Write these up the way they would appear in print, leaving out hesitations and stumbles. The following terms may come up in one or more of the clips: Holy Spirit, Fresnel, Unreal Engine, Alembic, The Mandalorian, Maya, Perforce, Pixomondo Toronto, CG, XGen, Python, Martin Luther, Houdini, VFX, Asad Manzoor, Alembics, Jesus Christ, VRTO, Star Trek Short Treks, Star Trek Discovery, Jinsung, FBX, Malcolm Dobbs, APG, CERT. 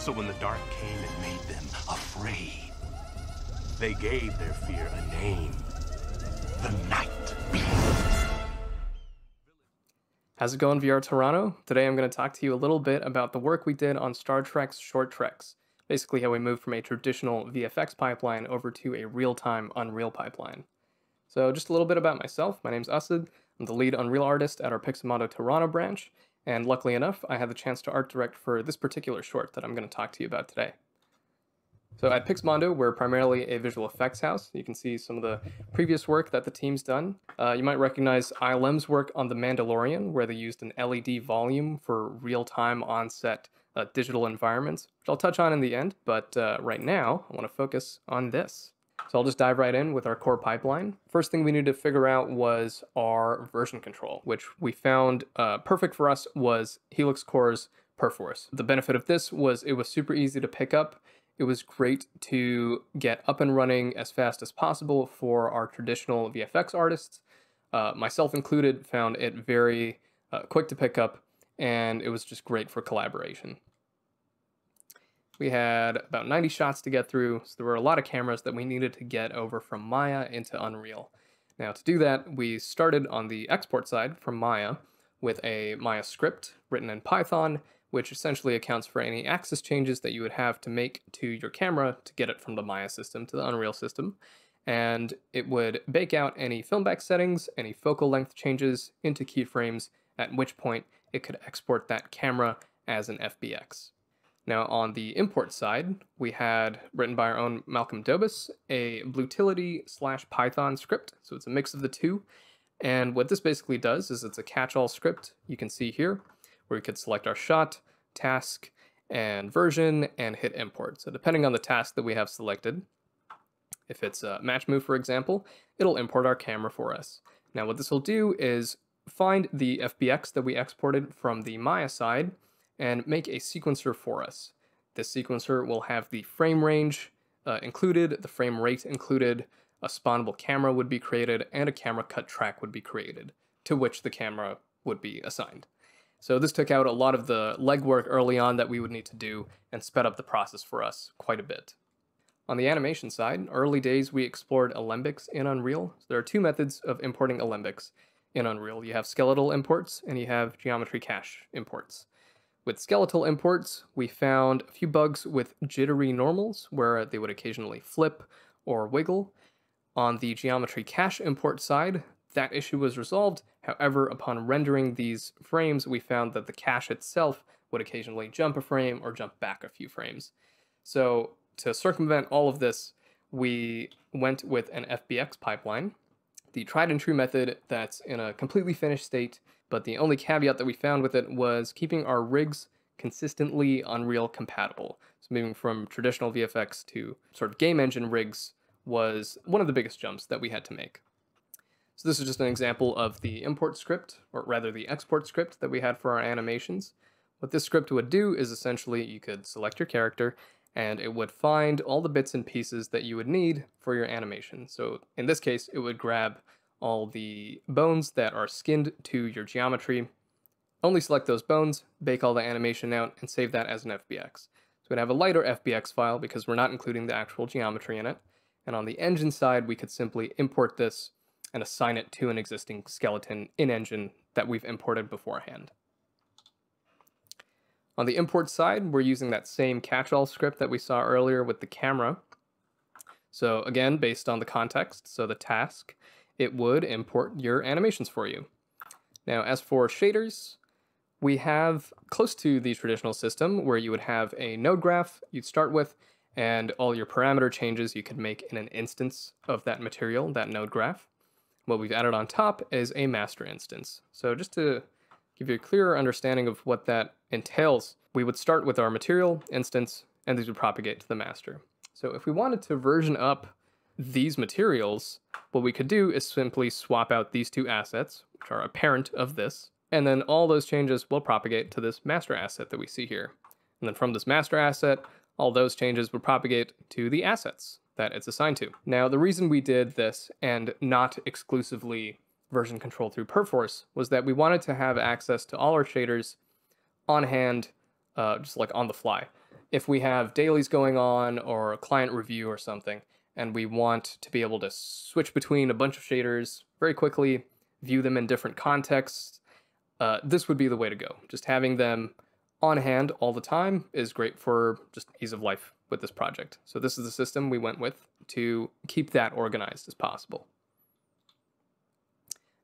So when the dark came, it made them afraid. They gave their fear a name. The Night Beast. How's it going, VR Toronto? Today I'm going to talk to you a little bit about the work we did on Star Trek's Short Treks. Basically how we moved from a traditional VFX pipeline over to a real-time Unreal pipeline. So just a little bit about myself. My name's Asad. I'm the lead Unreal artist at our Pixomondo Toronto branch, and luckily enough, I had the chance to art direct for this particular short that I'm going to talk to you about today. So at Pixmondo, we're primarily a visual effects house. You can see some of the previous work that the team's done. You might recognize ILM's work on The Mandalorian, where they used an LED volume for real-time on-set digital environments, which I'll touch on in the end, but right now, I want to focus on this. So I'll just dive right in with our core pipeline. First thing we needed to figure out was our version control, which we found perfect for us was Helix Core's Perforce. The benefit of this was it was super easy to pick up. It was great to get up and running as fast as possible for our traditional VFX artists. Myself included, found it very quick to pick up, and it was just great for collaboration. We had about 90 shots to get through, so there were a lot of cameras that we needed to get over from Maya into Unreal. Now to do that, we started on the export side from Maya with a Maya script written in Python, which essentially accounts for any axis changes that you would have to make to your camera to get it from the Maya system to the Unreal system. And it would bake out any filmback settings, any focal length changes into keyframes, at which point it could export that camera as an FBX. Now on the import side, we had, written by our own Malcolm Dobbs, a Bluetility/Python script. So it's a mix of the two. And what this basically does is it's a catch-all script, you can see here, where we could select our shot, task, and version, and hit import. So depending on the task that we have selected, if it's a match move, for example, it'll import our camera for us. Now what this will do is find the FBX that we exported from the Maya side and make a sequencer for us. This sequencer will have the frame range included, the frame rate included, a spawnable camera would be created, and a camera cut track would be created, to which the camera would be assigned. So this took out a lot of the legwork early on that we would need to do and sped up the process for us quite a bit. On the animation side, early days we explored Alembics in Unreal. So there are two methods of importing Alembics in Unreal. You have skeletal imports and you have geometry cache imports. With skeletal imports, we found a few bugs with jittery normals where they would occasionally flip or wiggle. On the geometry cache import side, that issue was resolved. However, upon rendering these frames, we found that the cache itself would occasionally jump a frame or jump back a few frames. So to circumvent all of this, we went with an FBX pipeline, the tried and true method that's in a completely finished state, but the only caveat that we found with it was keeping our rigs consistently Unreal compatible. So moving from traditional VFX to sort of game engine rigs was one of the biggest jumps that we had to make. So this is just an example of the import script, or rather the export script that we had for our animations. What this script would do is essentially you could select your character and it would find all the bits and pieces that you would need for your animation. So in this case, it would grab all the bones that are skinned to your geometry, only select those bones, bake all the animation out, and save that as an FBX. So we'd have a lighter FBX file because we're not including the actual geometry in it. And on the engine side, we could simply import this and assign it to an existing skeleton in engine that we've imported beforehand. On the import side, we're using that same catch-all script that we saw earlier with the camera. So again, based on the context, so the task, it would import your animations for you. Now, as for shaders, we have close to the traditional system where you would have a node graph you'd start with, and all your parameter changes you could make in an instance of that material, that node graph. What we've added on top is a master instance. So just to give you a clearer understanding of what that entails, we would start with our material instance, and these would propagate to the master. So if we wanted to version up these materials, what we could do is simply swap out these two assets, which are a parent of this, and then all those changes will propagate to this master asset that we see here. And then from this master asset, all those changes would propagate to the assets that it's assigned to. Now, the reason we did this and not exclusively version control through Perforce was that we wanted to have access to all our shaders on hand just like on the fly. If we have dailies going on or a client review or something, and we want to be able to switch between a bunch of shaders very quickly, view them in different contexts, this would be the way to go. Just having them on hand all the time is great for just ease of life with this project. So this is the system we went with to keep that organized as possible.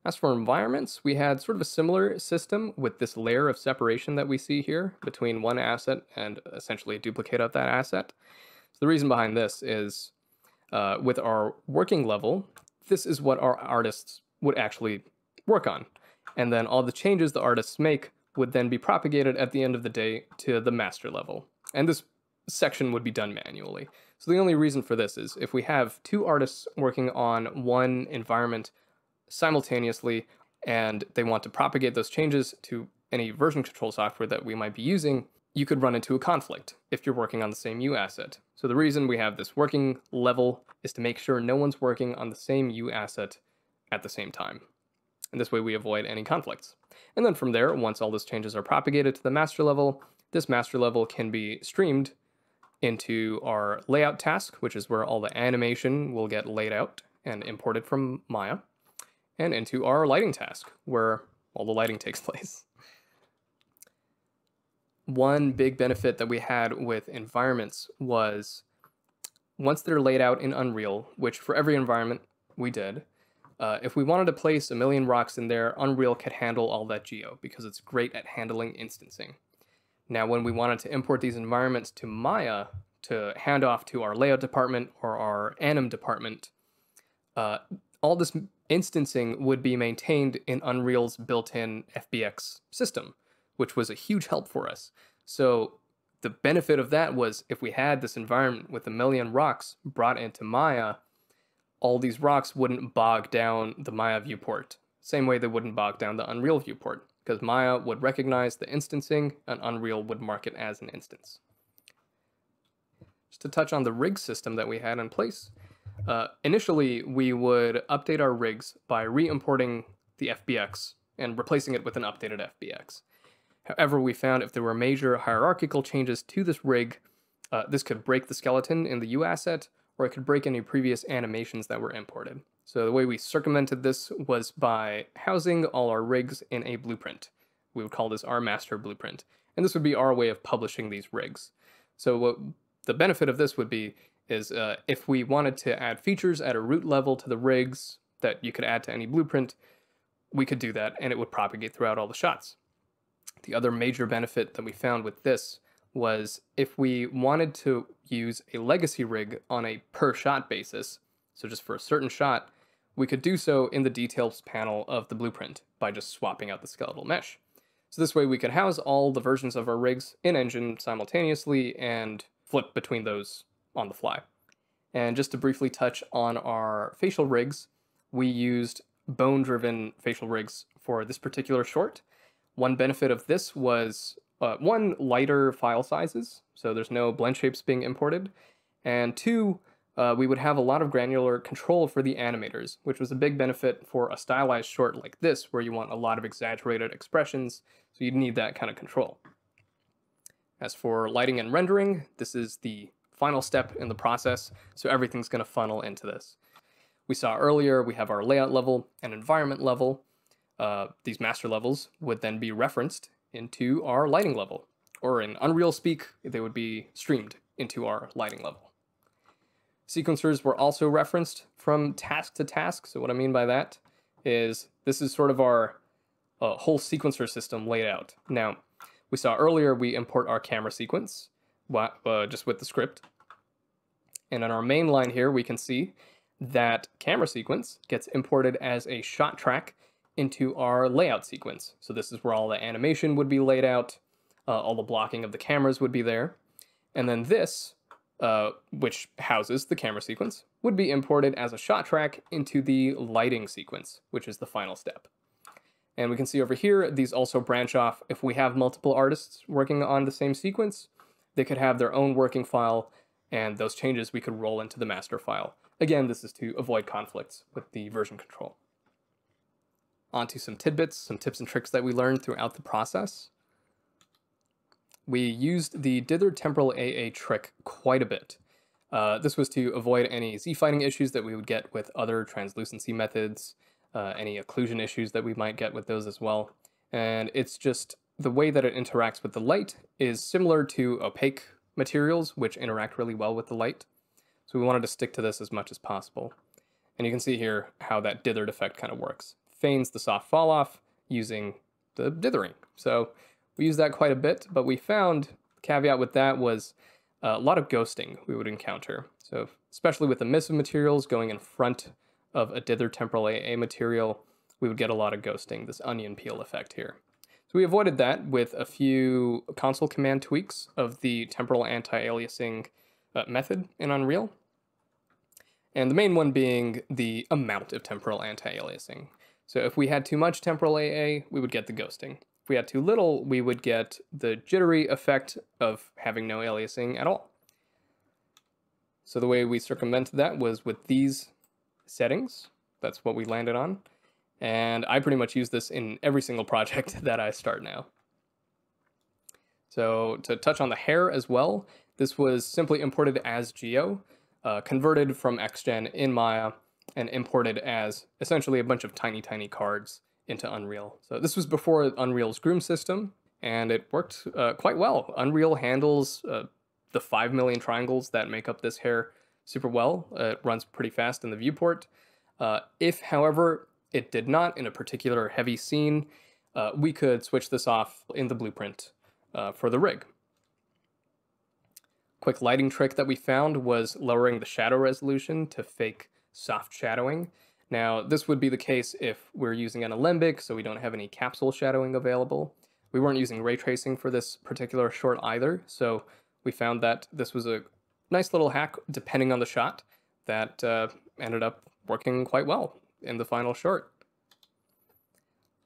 As for environments, we had sort of a similar system with this layer of separation that we see here between one asset and essentially a duplicate of that asset. So the reason behind this is with our working level, this is what our artists would actually work on. And then all the changes the artists make would then be propagated at the end of the day to the master level. And this section would be done manually. So the only reason for this is if we have two artists working on one environment simultaneously, and they want to propagate those changes to any version control software that we might be using, you could run into a conflict if you're working on the same U asset. So the reason we have this working level is to make sure no one's working on the same U asset at the same time. And this way we avoid any conflicts. And then from there, once all those changes are propagated to the master level, this master level can be streamed into our layout task, which is where all the animation will get laid out and imported from Maya, and into our lighting task, where all the lighting takes place. One big benefit that we had with environments was once they're laid out in Unreal, which for every environment we did, if we wanted to place a million rocks in there, Unreal could handle all that geo because it's great at handling instancing. Now, when we wanted to import these environments to Maya to hand off to our layout department or our anim department, all this instancing would be maintained in Unreal's built-in FBX system, which was a huge help for us. So the benefit of that was if we had this environment with a million rocks brought into Maya, all these rocks wouldn't bog down the Maya viewport, same way they wouldn't bog down the Unreal viewport, because Maya would recognize the instancing and Unreal would mark it as an instance. Just to touch on the rig system that we had in place, initially, we would update our rigs by re-importing the FBX and replacing it with an updated FBX. However, we found if there were major hierarchical changes to this rig, this could break the skeleton in the U asset, or it could break any previous animations that were imported. So the way we circumvented this was by housing all our rigs in a blueprint. We would call this our master blueprint, and this would be our way of publishing these rigs. So what the benefit of this would be is if we wanted to add features at a root level to the rigs that you could add to any blueprint, we could do that and it would propagate throughout all the shots. The other major benefit that we found with this was if we wanted to use a legacy rig on a per shot basis, so just for a certain shot, we could do so in the details panel of the blueprint by just swapping out the skeletal mesh. So this way we could house all the versions of our rigs in engine simultaneously and flip between those on the fly. And just to briefly touch on our facial rigs, we used bone-driven facial rigs for this particular short. One benefit of this was, one, lighter file sizes, so there's no blend shapes being imported, and two, we would have a lot of granular control for the animators, which was a big benefit for a stylized short like this, where you want a lot of exaggerated expressions, so you'd need that kind of control. As for lighting and rendering, this is the final step in the process, so everything's going to funnel into this. We saw earlier we have our layout level and environment level. These master levels would then be referenced into our lighting level, or in Unreal speak, they would be streamed into our lighting level. Sequencers were also referenced from task to task, so what I mean by that is this is sort of our whole sequencer system laid out. Now, we saw earlier we import our camera sequence, just with the script. And on our main line here, we can see that camera sequence gets imported as a shot track into our layout sequence. So this is where all the animation would be laid out, all the blocking of the cameras would be there. And then this, which houses the camera sequence, would be imported as a shot track into the lighting sequence, which is the final step. And we can see over here, these also branch off. If we have multiple artists working on the same sequence, they could have their own working file, and those changes we could roll into the master file. Again, this is to avoid conflicts with the version control. On to some tidbits, some tips and tricks that we learned throughout the process. we used the dither temporal AA trick quite a bit. This was to avoid any z-fighting issues that we would get with other translucency methods, any occlusion issues that we might get with those as well. And it's just the way that it interacts with the light is similar to opaque materials, which interact really well with the light. So we wanted to stick to this as much as possible. And you can see here how that dithered effect kind of works. Feigns the soft falloff using the dithering. So we used that quite a bit, but we found the caveat with that was a lot of ghosting we would encounter. So especially with emissive materials going in front of a dither temporal AA material, we would get a lot of ghosting, this onion peel effect here. So we avoided that with a few console command tweaks of the temporal anti-aliasing method in Unreal. And the main one being the amount of temporal anti-aliasing. So if we had too much temporal AA, we would get the ghosting. If we had too little, we would get the jittery effect of having no aliasing at all. So the way we circumvented that was with these settings. That's what we landed on. And I pretty much use this in every single project that I start now. So to touch on the hair as well, this was simply imported as geo, converted from XGen in Maya, and imported as essentially a bunch of tiny, tiny cards into Unreal. So this was before Unreal's Groom system, and it worked quite well. Unreal handles the 5 million triangles that make up this hair super well. It runs pretty fast in the viewport. If, however, it did not in a particular heavy scene, we could switch this off in the blueprint for the rig. Quick lighting trick that we found was lowering the shadow resolution to fake soft shadowing. Now, this would be the case if we're using an Alembic, so we don't have any capsule shadowing available. We weren't using ray tracing for this particular short either, so we found that this was a nice little hack, depending on the shot, that ended up working quite well in the final short.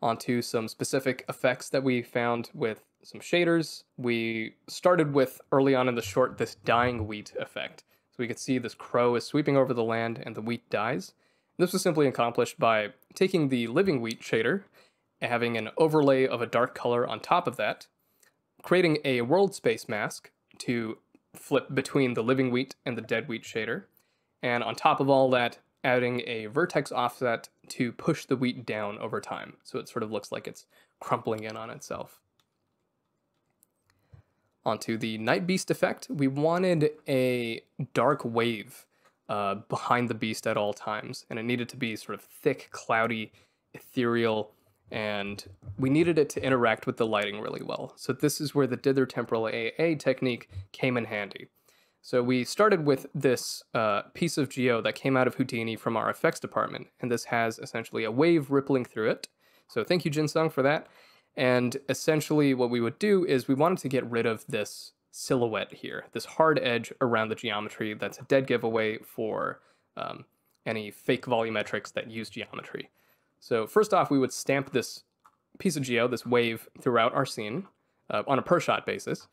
Onto some specific effects that we found with some shaders. We started with, early on in the short, this dying wheat effect. So we could see this crow is sweeping over the land and the wheat dies. This was simply accomplished by taking the living wheat shader, having an overlay of a dark color on top of that, creating a world space mask to flip between the living wheat and the dead wheat shader, and on top of all that, adding a vertex offset to push the wheat down over time, so it sort of looks like it's crumpling in on itself. Onto the Night Beast effect, we wanted a dark wave behind the beast at all times, and it needed to be sort of thick, cloudy, ethereal, and we needed it to interact with the lighting really well. So this is where the dither temporal AA technique came in handy. So we started with this piece of geo that came out of Houdini from our effects department, and this has essentially a wave rippling through it. So thank you, Jinsung, for that. And essentially what we would do is we wanted to get rid of this silhouette here, this hard edge around the geometry that's a dead giveaway for any fake volumetrics that use geometry. So first off, we would stamp this piece of geo, this wave, throughout our scene on a per shot basis,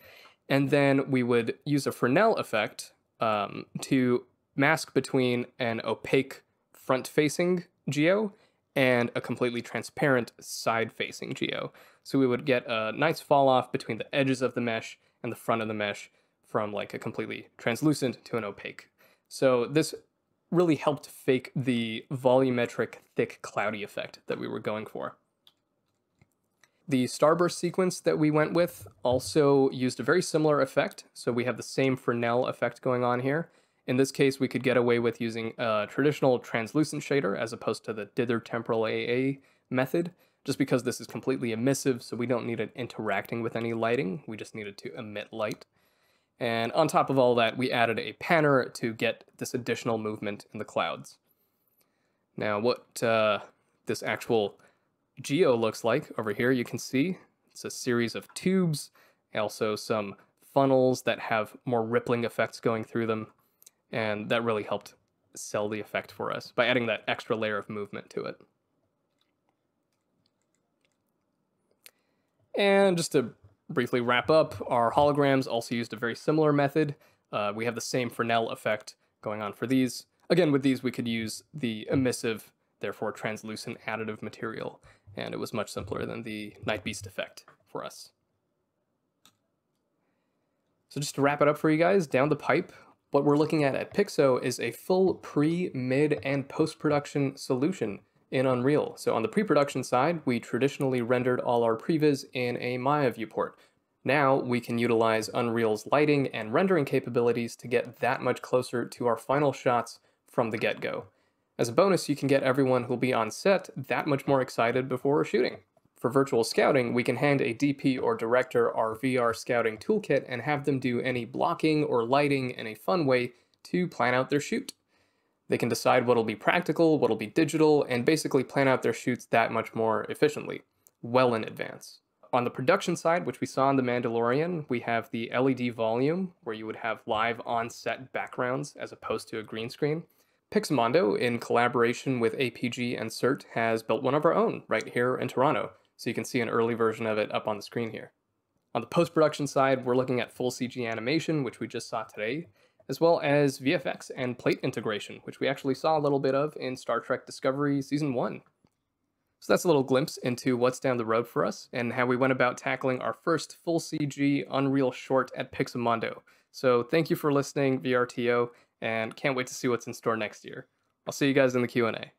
and then we would use a Fresnel effect to mask between an opaque front-facing geo and a completely transparent side-facing geo. So we would get a nice fall-off between the edges of the mesh and the front of the mesh from like a completely translucent to an opaque. So this really helped fake the volumetric thick cloudy effect that we were going for. The starburst sequence that we went with also used a very similar effect. So we have the same Fresnel effect going on here. In this case, we could get away with using a traditional translucent shader as opposed to the dither temporal AA method, just because this is completely emissive, so we don't need it interacting with any lighting. We just needed to emit light. And on top of all that, we added a panner to get this additional movement in the clouds. Now what this actual geo looks like over here, you can see it's a series of tubes, also some funnels that have more rippling effects going through them. And that really helped sell the effect for us by adding that extra layer of movement to it. And just to briefly wrap up, our holograms also used a very similar method. We have the same Fresnel effect going on for these. Again, with these, we could use the emissive, therefore translucent additive material, and it was much simpler than the Night Beast effect for us. So just to wrap it up for you guys, down the pipe, what we're looking at Pixo is a full pre, mid, and post-production solution in Unreal. So on the pre-production side, we traditionally rendered all our previs in a Maya viewport. Now we can utilize Unreal's lighting and rendering capabilities to get that much closer to our final shots from the get-go. As a bonus, you can get everyone who'll be on set that much more excited before shooting. For virtual scouting, we can hand a DP or director our VR scouting toolkit and have them do any blocking or lighting in a fun way to plan out their shoot. They can decide what'll be practical, what'll be digital, and basically plan out their shoots that much more efficiently, well in advance. On the production side, which we saw in The Mandalorian, we have the LED volume, where you would have live on-set backgrounds as opposed to a green screen. Pixomondo, in collaboration with APG and CERT, has built one of our own right here in Toronto, so you can see an early version of it up on the screen here. On the post-production side, we're looking at full CG animation, which we just saw today, as well as VFX and plate integration, which we actually saw a little bit of in Star Trek Discovery Season 1. So that's a little glimpse into what's down the road for us and how we went about tackling our first full CG Unreal short at Pixomondo. So thank you for listening, VRTO, and can't wait to see what's in store next year. I'll see you guys in the Q&A.